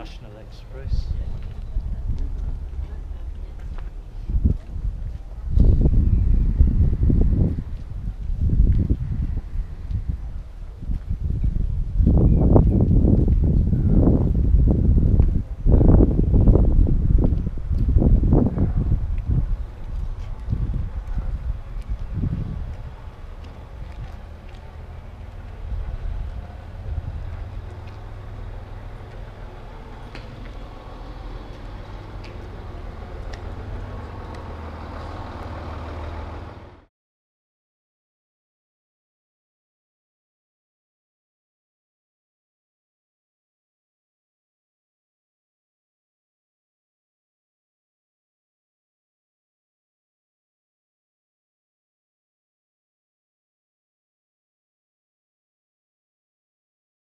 National Express.